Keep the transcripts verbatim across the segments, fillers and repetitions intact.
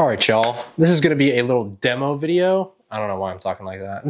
All right, y'all, this is gonna be a little demo video. I don't know why I'm talking like that.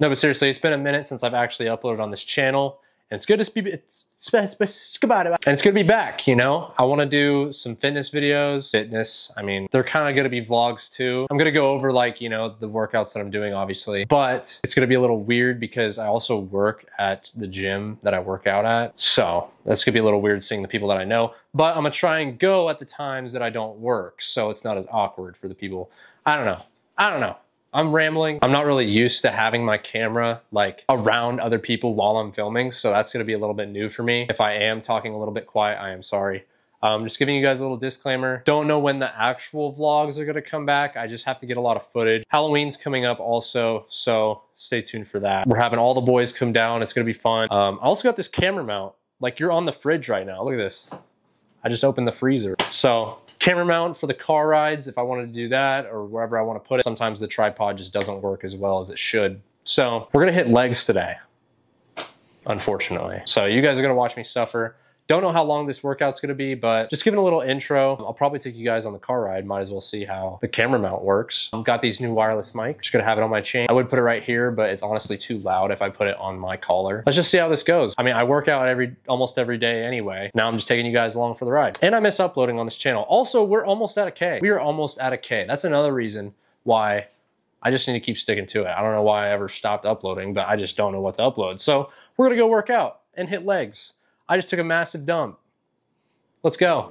No, but seriously, it's been a minute since I've actually uploaded on this channel, and it's good to be, it's, it's, it's goodbye, and it's good to be back, you know? I wanna do some fitness videos, fitness, I mean, they're kinda gonna be vlogs too. I'm gonna go over like, you know, the workouts that I'm doing, obviously, but it's gonna be a little weird because I also work at the gym that I work out at, so that's gonna be a little weird seeing the people that I know, but I'm gonna try and go at the times that I don't work, so it's not as awkward for the people. I don't know, I don't know. I'm rambling. I'm not really used to having my camera like around other people while I'm filming, so that's gonna be a little bit new for me. If I am talking a little bit quiet, I am sorry. I'm um, just giving you guys a little disclaimer. Don't know when the actual vlogs are gonna come back. I just have to get a lot of footage. Halloween's coming up also, so stay tuned for that. We're having all the boys come down. It's gonna be fun. Um, I also got this camera mount. Like, you're on the fridge right now. Look at this. I just opened the freezer. So, camera mount for the car rides if I wanted to do that, or wherever I want to put it. Sometimes the tripod just doesn't work as well as it should. So we're gonna hit legs today, unfortunately. So you guys are gonna watch me suffer. Don't know how long this workout's gonna be, but just giving a little intro. I'll probably take you guys on the car ride. Might as well see how the camera mount works. I've got these new wireless mics. Just gonna have it on my chain. I would put it right here, but it's honestly too loud if I put it on my collar. Let's just see how this goes. I mean, I work out every almost every day anyway. Now I'm just taking you guys along for the ride. And I miss uploading on this channel. Also, we're almost at a K. We are almost at a K. That's another reason why I just need to keep sticking to it. I don't know why I ever stopped uploading, but I just don't know what to upload. So we're gonna go work out and hit legs. I just took a massive dump. Let's go.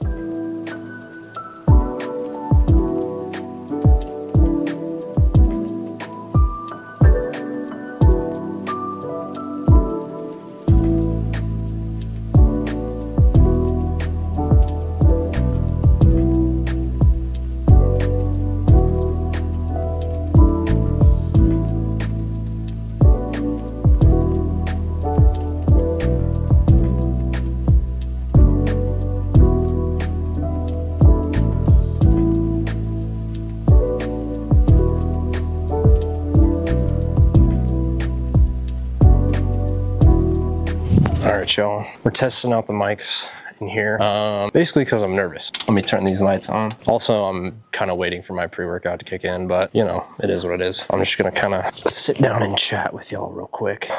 Y'all, we're testing out the mics in here, um, basically because I'm nervous. Let me turn these lights on. Also, I'm kind of waiting for my pre-workout to kick in, but you know, it is what it is. I'm just gonna kind of sit down and chat with y'all real quick.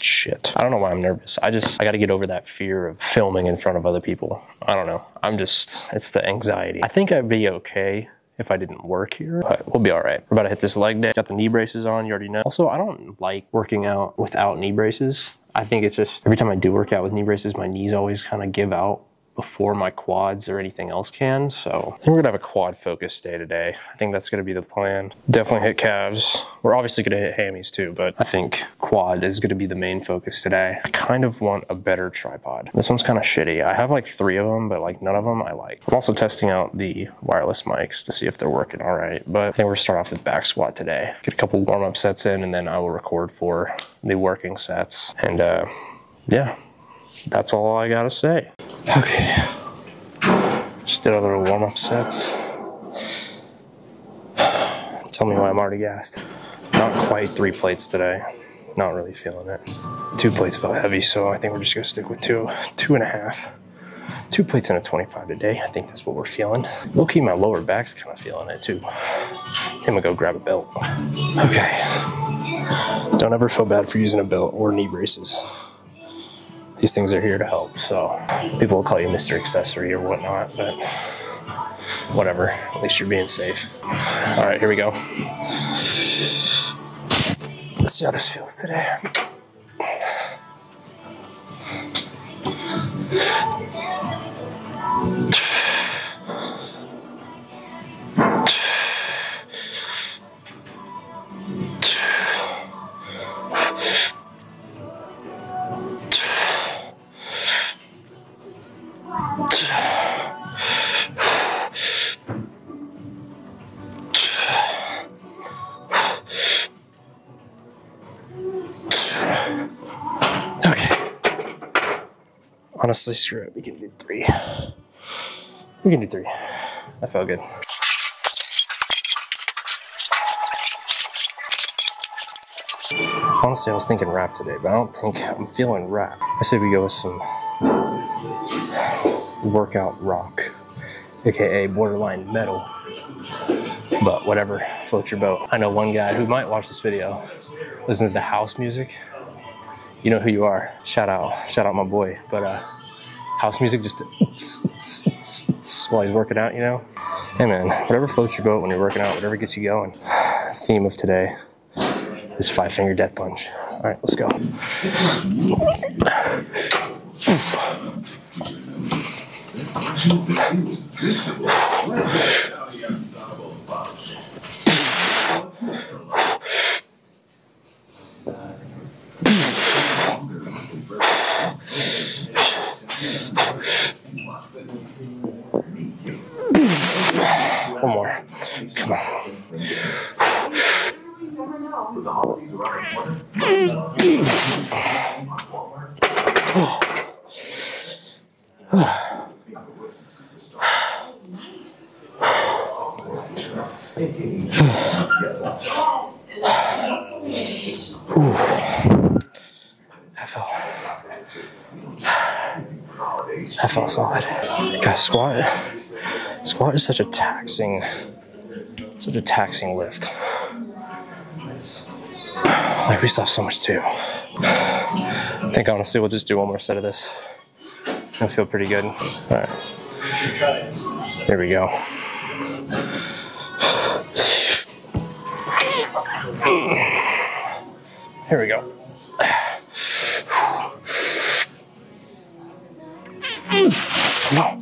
Shit, I don't know why I'm nervous. I just, I gotta get over that fear of filming in front of other people. I don't know, I'm just, it's the anxiety. I think I'd be okay if I didn't work here, but we'll be all right. We're about to hit this leg day. Got the knee braces on, you already know. Also, I don't like working out without knee braces. I think it's just, every time I do work out with knee braces, my knees always kind of give out before my quads or anything else can. So I think we're gonna have a quad focus day today. I think that's gonna be the plan. Definitely hit calves. We're obviously gonna hit hammies too, but I think quad is gonna be the main focus today. I kind of want a better tripod. This one's kind of shitty. I have like three of them, but like none of them I like. I'm also testing out the wireless mics to see if they're working all right, but I think we're gonna start off with back squat today. Get a couple warm up sets in and then I will record for the working sets. And uh, yeah, that's all I gotta say. Okay, just did a little warm-up sets. Tell me why I'm already gassed. Not quite three plates today. Not really feeling it. Two plates felt heavy, so I think we're just gonna stick with two, two and a half. Two plates and a twenty-five today. I think that's what we're feeling. Low-key, my lower back's kind of feeling it too. I'm gonna go grab a belt. Okay. Don't ever feel bad for using a belt or knee braces. These things are here to help, so people will call you Mister Accessory or whatnot, but whatever, at least you're being safe. All right, here we go. Let's see how this feels today. Honestly, screw it, we can do three. We can do three. That felt good. Honestly, I was thinking wrap today, but I don't think I'm feeling wrap. I said we go with some workout rock, aka borderline metal. But whatever, float your boat. I know one guy who might watch this video, listens to house music. You know who you are. Shout out, shout out my boy. But uh, house music just while he's working out, you know? Hey man, whatever floats your boat when you're working out, whatever gets you going. Theme of today is five finger death punch. All right, let's go. One more. Come on. That felt solid. Guys, squat. Squat is such a taxing, such a taxing lift. Like, we still have so much to do. I think honestly we'll just do one more set of this. I feel pretty good. All right. There we go. Here we go. No.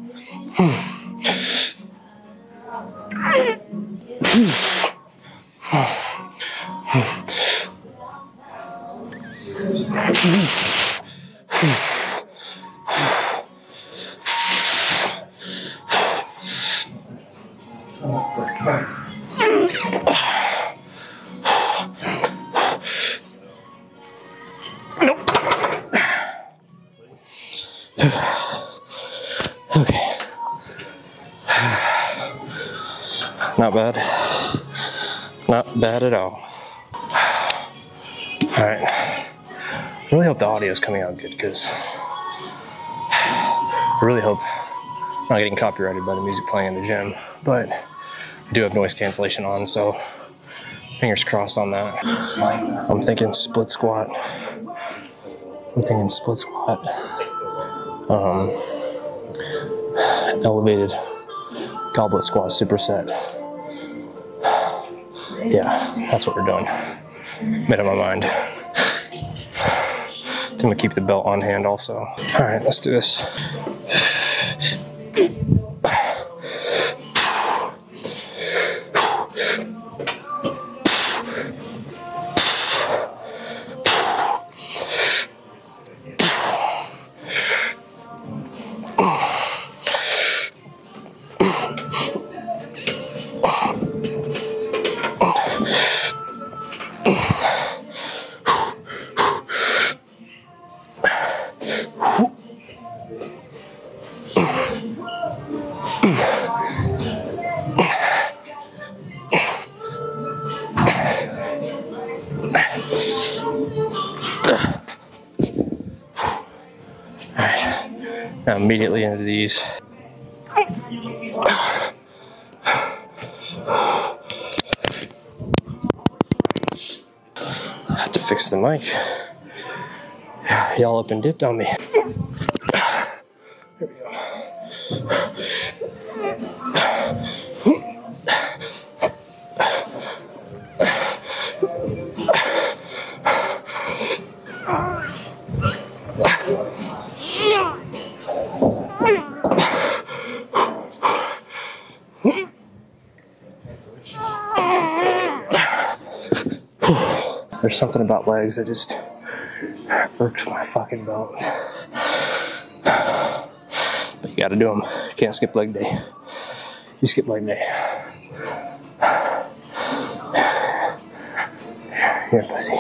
Okay. Not bad. Not bad at all. All right. I really hope the audio is coming out good, because I really hope I'm not getting copyrighted by the music playing in the gym, but I do have noise cancellation on, so fingers crossed on that. I'm thinking split squat. I'm thinking split squat. Um, Elevated goblet squat superset. Yeah, that's what we're doing. Made up my mind. I'm gonna keep the belt on hand also. All right, let's do this. Now immediately into these. Had to fix the mic. Y'all up and dipped on me. Here we go. There's something about legs that just irks my fucking bones. But you gotta do them. You can't skip leg day. You skip leg day. You're a pussy.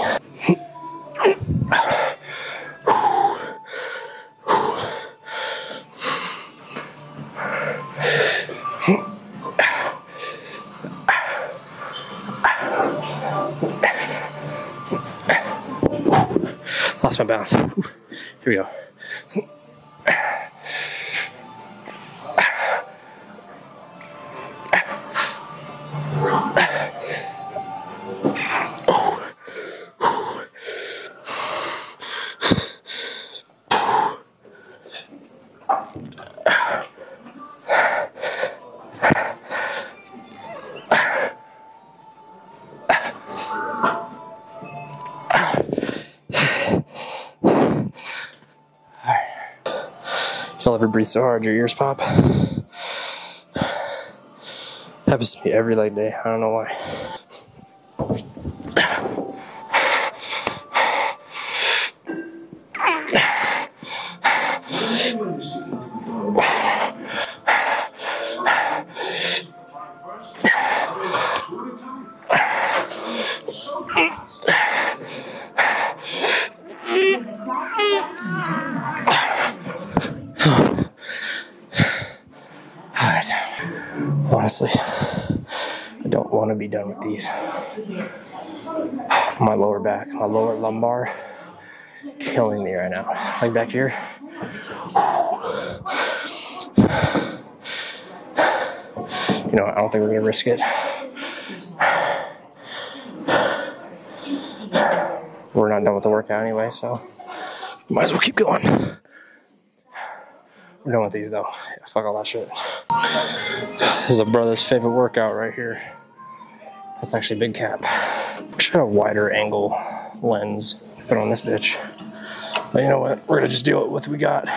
Lost my balance. Here we go. You'll ever breathe so hard your ears pop. Happens to me every leg day. I don't know why. Honestly, I don't want to be done with these. My lower back, my lower lumbar, killing me right now. Like back here. You know, I don't think we're gonna risk it. We're not done with the workout anyway, so might as well keep going. We're done with these though. Yeah, fuck all that shit. This is a brother's favorite workout right here. That's actually big cap. Wish I had a wider angle lens to put on this bitch. But you know what? We're gonna just deal with what we got.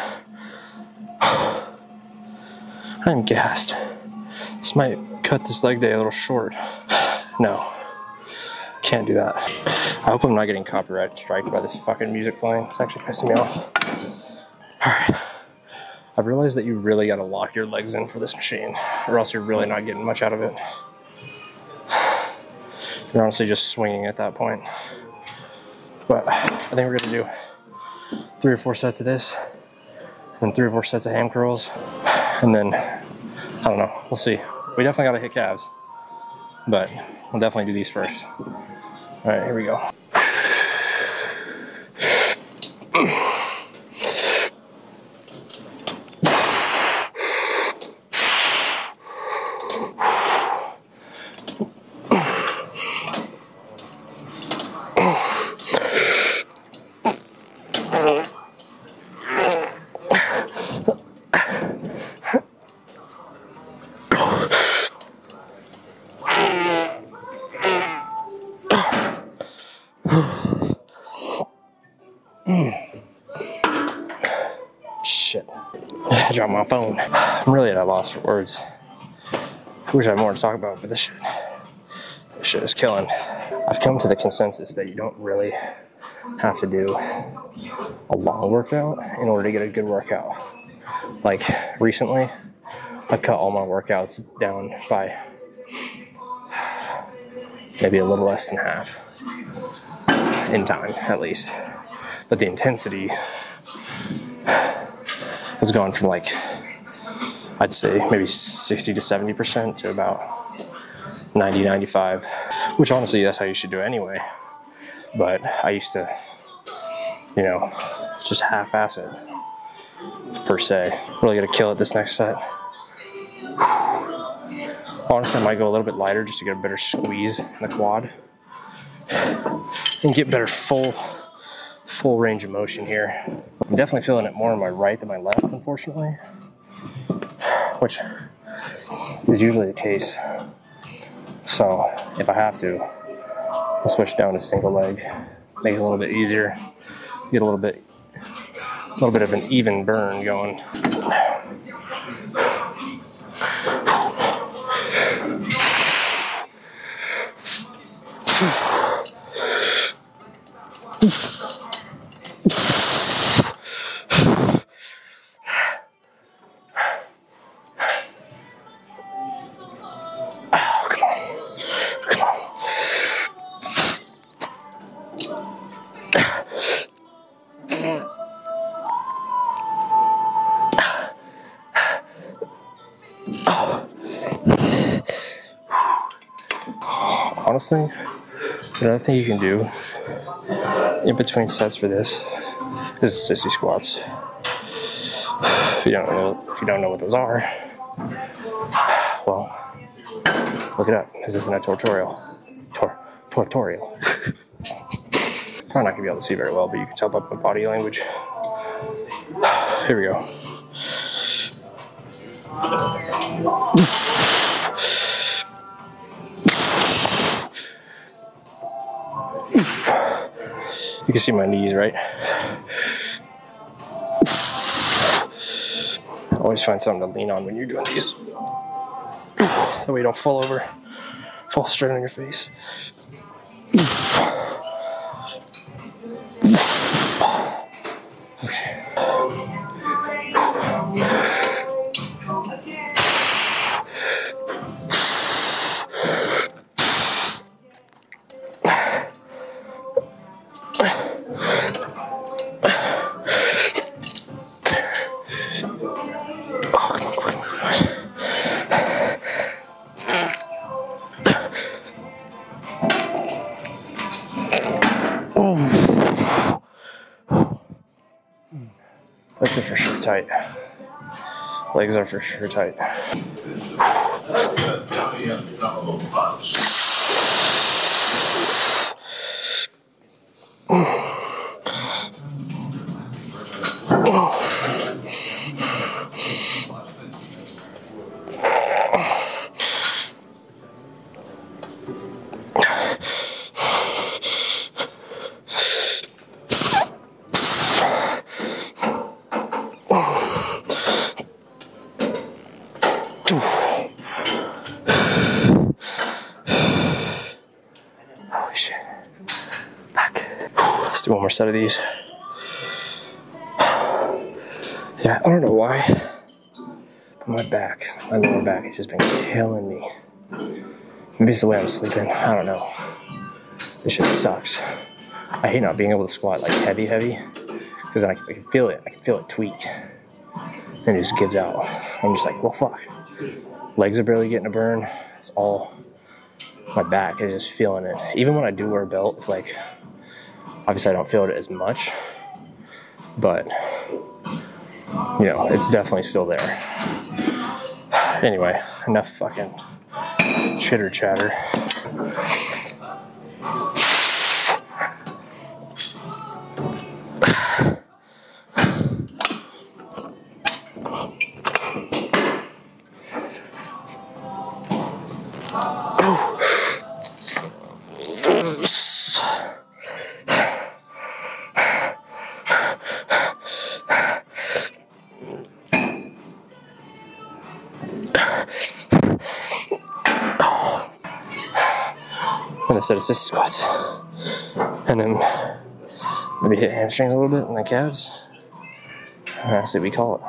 I'm gassed. This might cut this leg day a little short. No. Can't do that. I hope I'm not getting copyright striked by this fucking music playing. It's actually pissing me off. Alright. I've realized that you really gotta lock your legs in for this machine, or else you're really not getting much out of it. You're honestly just swinging at that point. But I think we're gonna do three or four sets of this, and three or four sets of ham curls, and then, I don't know, we'll see. We definitely gotta hit calves, but we'll definitely do these first. All right, here we go. Shit. I dropped my phone. I'm really at a loss for words. I wish I had more to talk about, but this shit, this shit is killing. I've come to the consensus that you don't really have to do a long workout in order to get a good workout. Like recently, I've cut all my workouts down by maybe a little less than half. In time, at least. But the intensity has gone from like, I'd say maybe sixty to seventy percent to about ninety, ninety-five, which honestly, that's how you should do it anyway. But I used to, you know, just half-ass it, per se. Really gotta kill it this next set. Honestly, I might go a little bit lighter just to get a better squeeze in the quad and get better full full range of motion here. I'm definitely feeling it more on my right than my left, unfortunately, which is usually the case. So if I have to, I'll switch down to single leg, make it a little bit easier, get a little bit a little bit of an even burn going. Honestly, another thing you can do in between sets for this is sissy squats. If you don't know, if you don't know what those are, well, look it up. This isn't a tutorial. Tor tutorial. Probably not gonna be able to see very well, but you can tell by my body language. Here we go. You can see my knees, right? Always find something to lean on when you're doing these. That way you don't fall over, fall straight on your face. Legs are for sure tight. Legs are for sure tight. Holy shit. Back. Let's do one more set of these. Yeah, I don't know why. But my back, my lower back has just been killing me. Maybe it's the way I'm sleeping. I don't know. This shit sucks. I hate not being able to squat like heavy, heavy. Because then I can, I can feel it. I can feel it tweak. And it just gives out. I'm just like, well, fuck. Legs are barely getting a burn. It's all my back is just feeling it. Even when I do wear a belt, it's like, obviously I don't feel it as much, but you know, it's definitely still there. Anyway, enough fucking chitter chatter. And a set of sissy squats, and then maybe hit hamstrings a little bit, and then calves. And that's what we call it.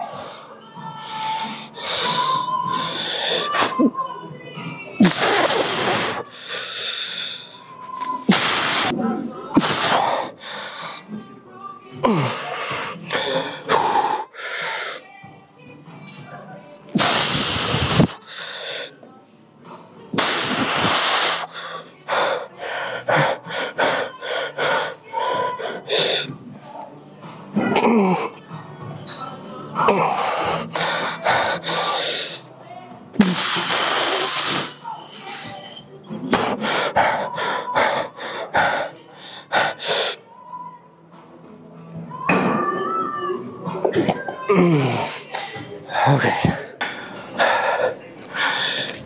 Okay.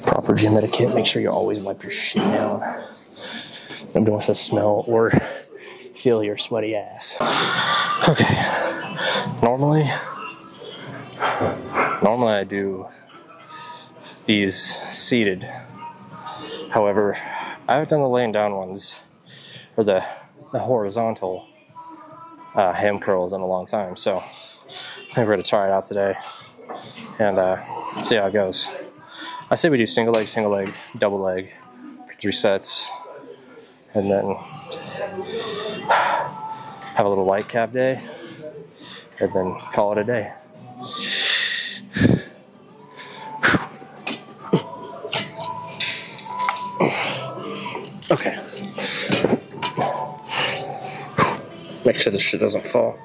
Proper gym etiquette. Make sure you always wipe your shit down. Nobody wants to smell or feel your sweaty ass. Okay. Normally, normally I do these seated. However, I haven't done the laying down ones or the, the horizontal uh, ham curls in a long time. So I think we're gonna try it out today and uh, see how it goes. I say we do single leg, single leg, double leg for three sets, and then have a little light cab day, and then call it a day. Okay. Make sure this shit doesn't fall.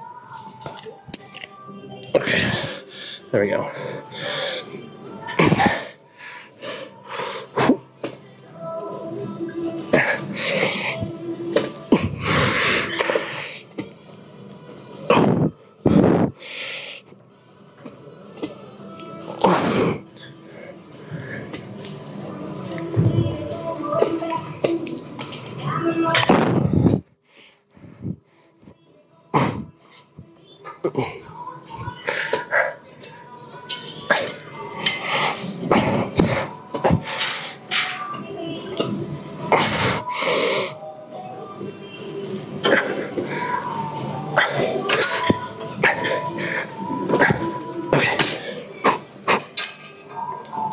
Okay, there we go.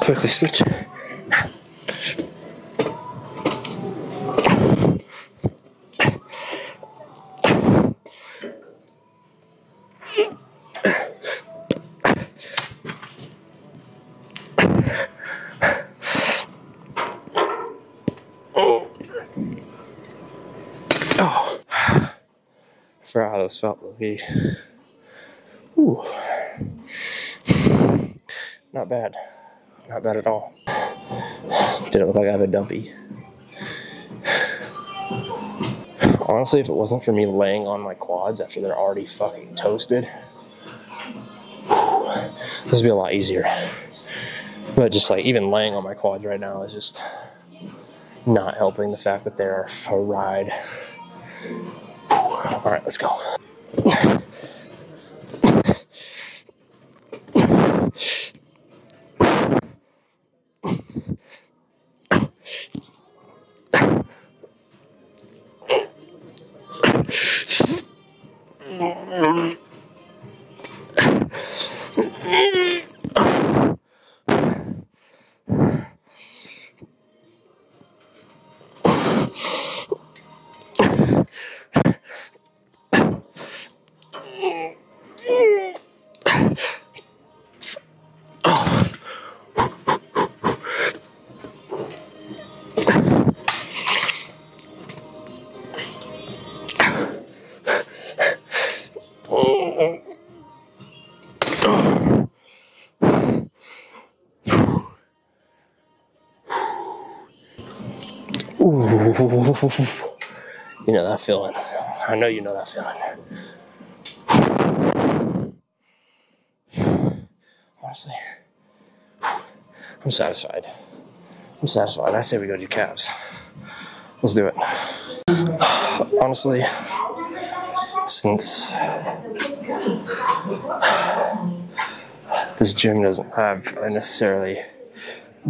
quickly switch. I forgot how those felt, okay. Ooh. Not bad. Not bad at all. Didn't look like I have a dumpy. Honestly, if it wasn't for me laying on my quads after they're already fucking toasted, this would be a lot easier. But just like even laying on my quads right now is just not helping the fact that they're fried. All right, let's go. You know that feeling. I know you know that feeling. Honestly, I'm satisfied. I'm satisfied. I say we go do calves. Let's do it. Honestly, since this gym doesn't have a necessarily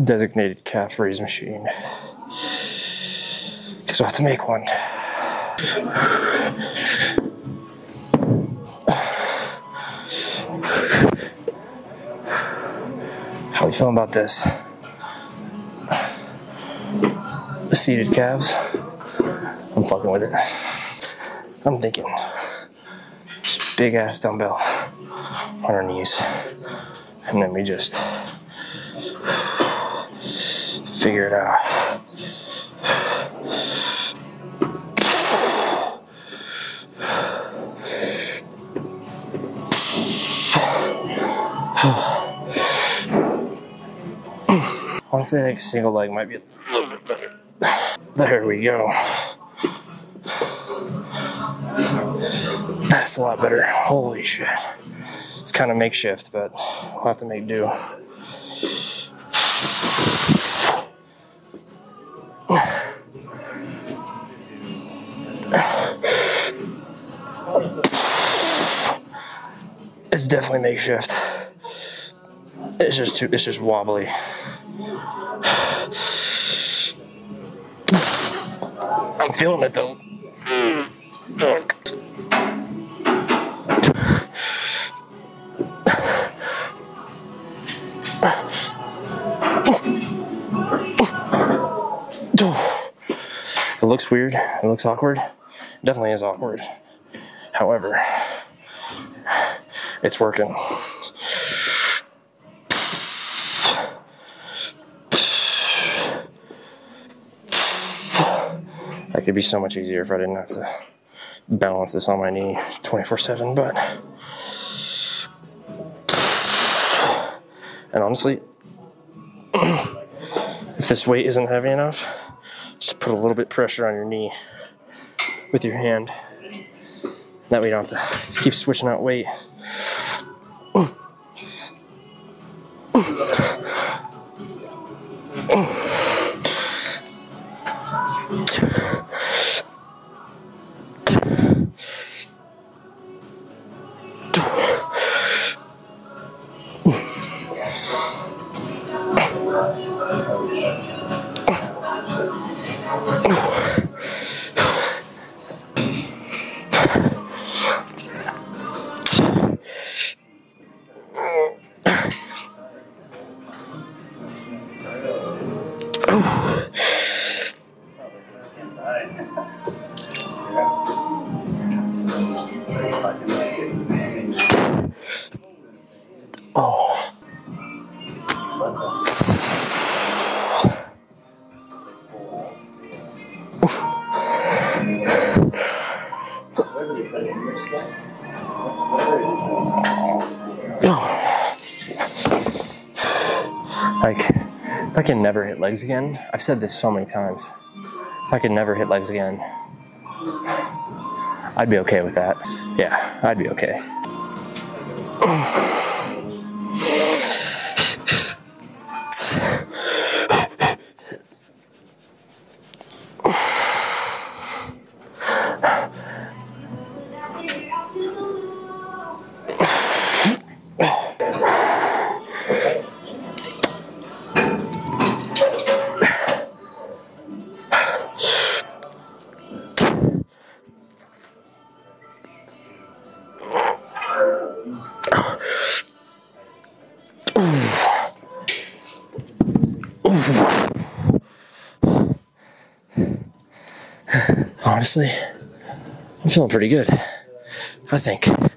designated calf raise machine, so I have to make one. How are you feeling about this? The seated calves? I'm fucking with it. I'm thinking big ass dumbbell on our knees. And then we just figure it out. Honestly, I think single leg might be a little bit better. There we go. That's a lot better. Holy shit. It's kind of makeshift, but we'll have to make do. It's definitely makeshift. It's just too, it's just wobbly. I'm feeling it though. It looks weird. It looks awkward. It definitely is awkward. However, it's working. That could be so much easier if I didn't have to balance this on my knee twenty-four seven, but... And honestly, if this weight isn't heavy enough, just put a little bit pressure on your knee with your hand. That way you don't have to keep switching out weight. Like, if I can never hit legs again, I've said this so many times, if I could never hit legs again, I'd be okay with that. Yeah, I'd be okay. Honestly, I'm feeling pretty good. I think, I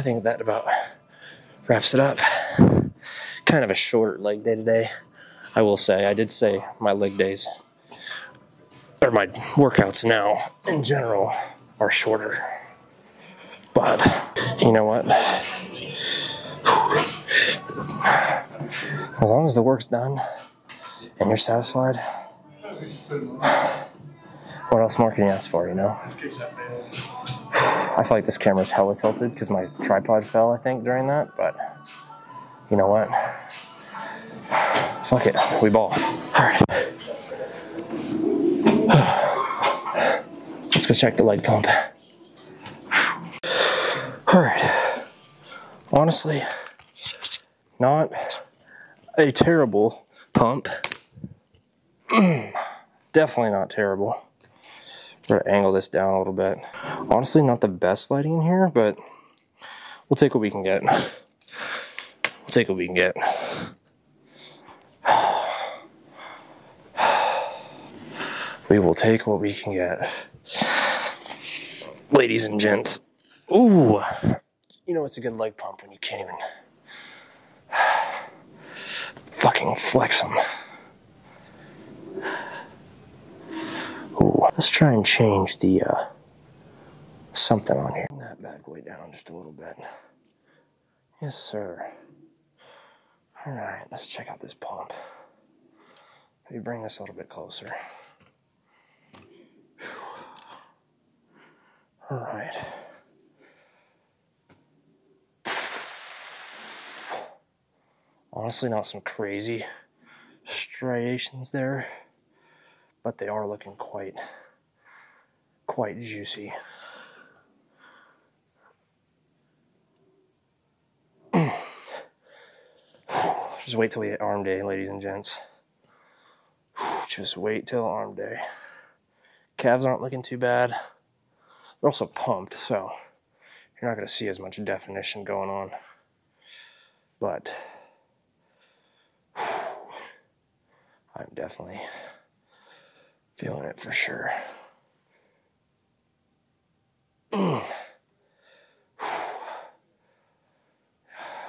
think that about wraps it up. Kind of a short leg day today, I will say. I did say my leg days, or my workouts now in general, are shorter. But you know what? As long as the work's done and you're satisfied, what else more can you ask for, you know? I feel like this camera's hella tilted because my tripod fell, I think, during that, but you know what? Fuck it, we ball. Alright. Let's go check the leg pump. Alright. Honestly, not a terrible pump. Definitely not terrible. I'm gonna angle this down a little bit. Honestly, not the best lighting in here, but we'll take what we can get. We'll take what we can get. We will take what we can get. Ladies and gents. Ooh, you know it's a good leg pump when you can't even fucking flex them. Ooh, let's try and change the uh, something on here. Bring that bad boy down just a little bit. Yes, sir. All right, let's check out this pump. Maybe bring this a little bit closer. Whew. All right. Honestly, not some crazy striations there, but they are looking quite, quite juicy. Just wait till we hit arm day, ladies and gents. Just wait till arm day. Calves aren't looking too bad. They're also pumped, so you're not gonna see as much definition going on. But I'm definitely feeling it for sure. I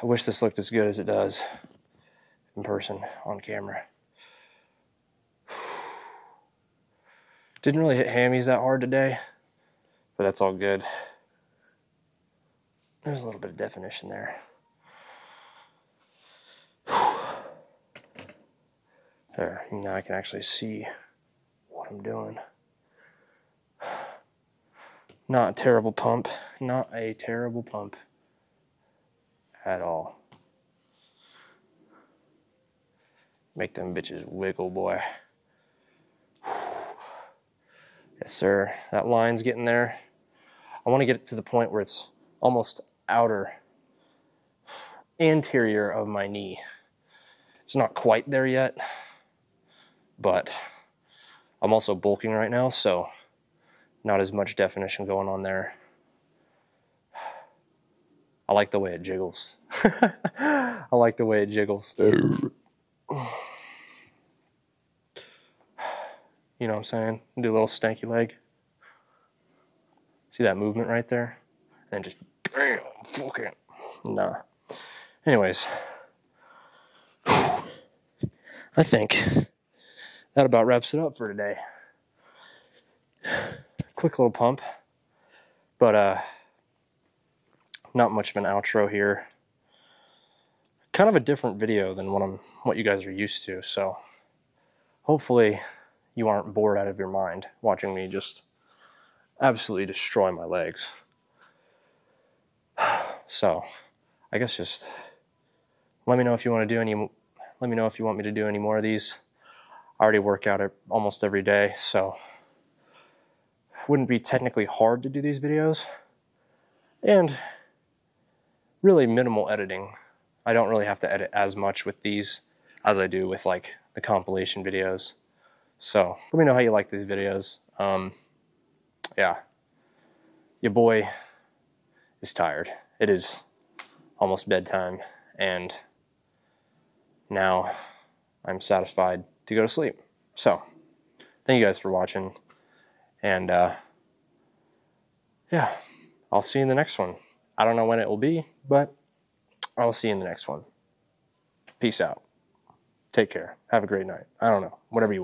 wish this looked as good as it does in person, on camera. Didn't really hit hammies that hard today, but that's all good. There's a little bit of definition there. There, now I can actually see I'm doing. Not a terrible pump, not a terrible pump at all. Make them bitches wiggle, boy. Yes, sir. That line's getting there. I want to get it to the point where it's almost outer anterior of my knee. It's not quite there yet, but I'm also bulking right now, so not as much definition going on there. I like the way it jiggles. I like the way it jiggles. You know what I'm saying? Do a little stanky leg. See that movement right there? And then just bam, fucking nah. Anyways, I think that about wraps it up for today. Quick little pump, but uh, not much of an outro here. Kind of a different video than what I'm, what you guys are used to, so hopefully you aren't bored out of your mind watching me just absolutely destroy my legs. So I guess just let me know if you want to do any, let me know if you want me to do any more of these. I already work out almost every day, so it wouldn't be technically hard to do these videos, and really minimal editing. I don't really have to edit as much with these as I do with like the compilation videos. So let me know how you like these videos. Um, yeah, your boy is tired. It is almost bedtime, and now I'm satisfied to go to sleep. So thank you guys for watching, and uh, yeah, I'll see you in the next one. I don't know when it will be, but I'll see you in the next one. Peace out. Take care. Have a great night. I don't know. Whatever you want.